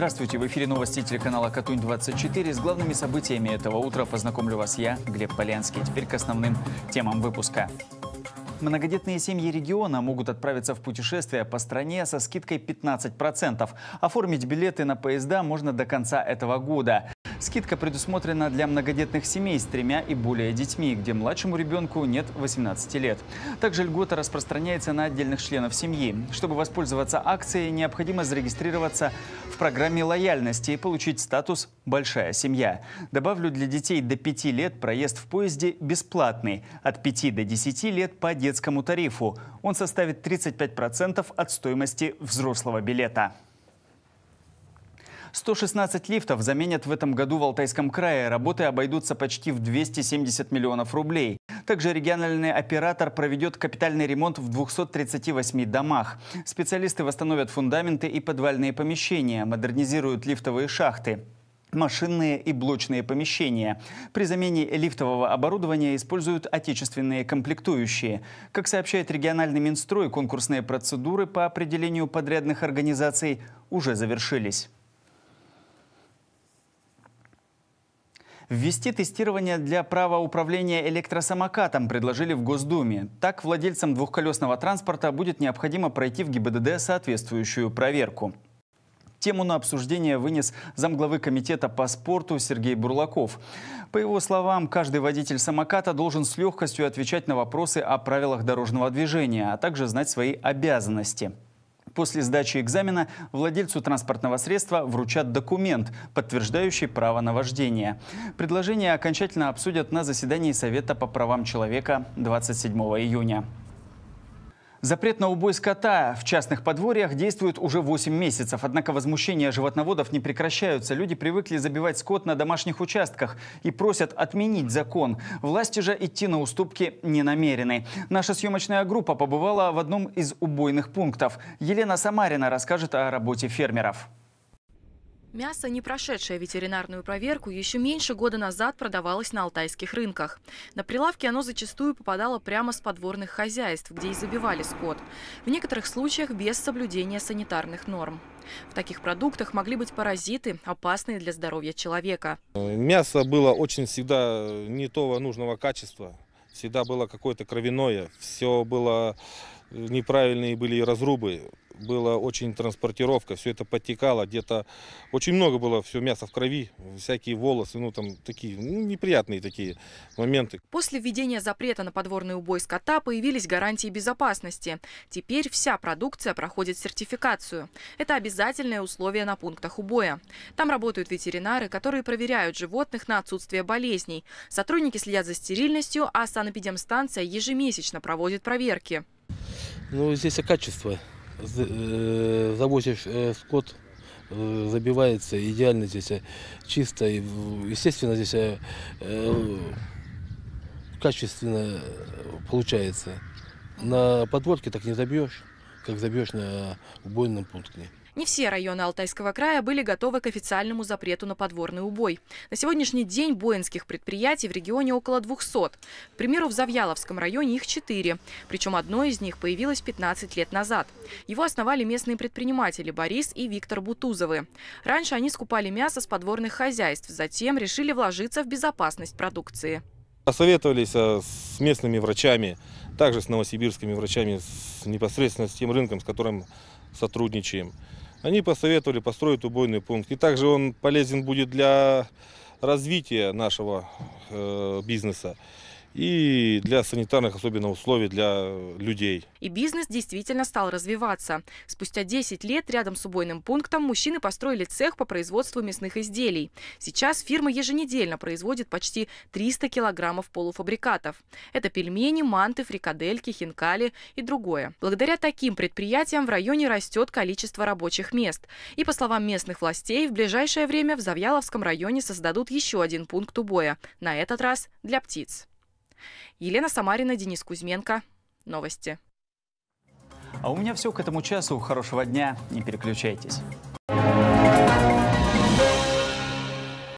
Здравствуйте, в эфире новости телеканала Катунь-24. С главными событиями этого утра познакомлю вас я, Глеб Полянский. Теперь к основным темам выпуска. Многодетные семьи региона могут отправиться в путешествие по стране со скидкой 15%. Оформить билеты на поезда можно до конца этого года. Скидка предусмотрена для многодетных семей с 3 и более детьми, где младшему ребенку нет 18 лет. Также льгота распространяется на отдельных членов семьи. Чтобы воспользоваться акцией, необходимо зарегистрироваться в программе лояльности и получить статус «Большая семья». Добавлю, для детей до 5 лет проезд в поезде бесплатный, от 5 до 10 лет по детскому тарифу. Он составит 35% от стоимости взрослого билета. 116 лифтов заменят в этом году в Алтайском крае. Работы обойдутся почти в 270 миллионов рублей. Также региональный оператор проведет капитальный ремонт в 238 домах. Специалисты восстановят фундаменты и подвальные помещения, модернизируют лифтовые шахты, машинные и блочные помещения. При замене лифтового оборудования используют отечественные комплектующие. Как сообщает региональный Минстрой, конкурсные процедуры по определению подрядных организаций уже завершились. Ввести тестирование для права управления электросамокатом предложили в Госдуме. Так, владельцам двухколесного транспорта будет необходимо пройти в ГИБДД соответствующую проверку. Тему на обсуждение вынес замглавы комитета по спорту Сергей Бурлаков. По его словам, каждый водитель самоката должен с легкостью отвечать на вопросы о правилах дорожного движения, а также знать свои обязанности. После сдачи экзамена владельцу транспортного средства вручат документ, подтверждающий право на вождение. Предложение окончательно обсудят на заседании Совета по правам человека 27 июня. Запрет на убой скота в частных подворьях действует уже 8 месяцев. Однако возмущения животноводов не прекращаются. Люди привыкли забивать скот на домашних участках и просят отменить закон. Власти же идти на уступки не намерены. Наша съемочная группа побывала в одном из убойных пунктов. Елена Самарина расскажет о работе фермеров. Мясо, не прошедшее ветеринарную проверку, еще меньше года назад продавалось на алтайских рынках. На прилавки оно зачастую попадало прямо с подворных хозяйств, где и забивали скот. В некоторых случаях без соблюдения санитарных норм. В таких продуктах могли быть паразиты, опасные для здоровья человека. Мясо было очень всегда не того нужного качества. Всегда было какое-то кровяное, все было неправильные были разрубы. Была очень транспортировка, все это подтекало, где-то очень много было все мясо в крови, всякие волосы, ну там такие неприятные такие моменты. После введения запрета на подворный убой скота появились гарантии безопасности. Теперь вся продукция проходит сертификацию. Это обязательное условие на пунктах убоя. Там работают ветеринары, которые проверяют животных на отсутствие болезней. Сотрудники следят за стерильностью, а санэпидемстанция ежемесячно проводит проверки. Ну, здесь и качество. Завозишь скот, забивается идеально здесь, чисто, естественно, здесь качественно получается. На подворке так не забьешь, как забьешь на убойном пункте. Не все районы Алтайского края были готовы к официальному запрету на подворный убой. На сегодняшний день боинских предприятий в регионе около 200. К примеру, в Завьяловском районе их 4. Причем одно из них появилось 15 лет назад. Его основали местные предприниматели Борис и Виктор Бутузовы. Раньше они скупали мясо с подворных хозяйств, затем решили вложиться в безопасность продукции. Посоветовались с местными врачами, также с новосибирскими врачами, непосредственно с тем рынком, с которым сотрудничаем. Они посоветовали построить убойный пункт. И также он полезен будет для развития нашего бизнеса и для санитарных особенно условий для людей. И бизнес действительно стал развиваться. Спустя 10 лет рядом с убойным пунктом мужчины построили цех по производству мясных изделий. Сейчас фирма еженедельно производит почти 300 килограммов полуфабрикатов. Это пельмени, манты, фрикадельки, хинкали и другое. Благодаря таким предприятиям в районе растет количество рабочих мест. И, по словам местных властей, в ближайшее время в Завьяловском районе создадут еще один пункт убоя. На этот раз для птиц. Елена Самарина, Денис Кузьменко. Новости. А у меня все к этому часу. Хорошего дня. Не переключайтесь.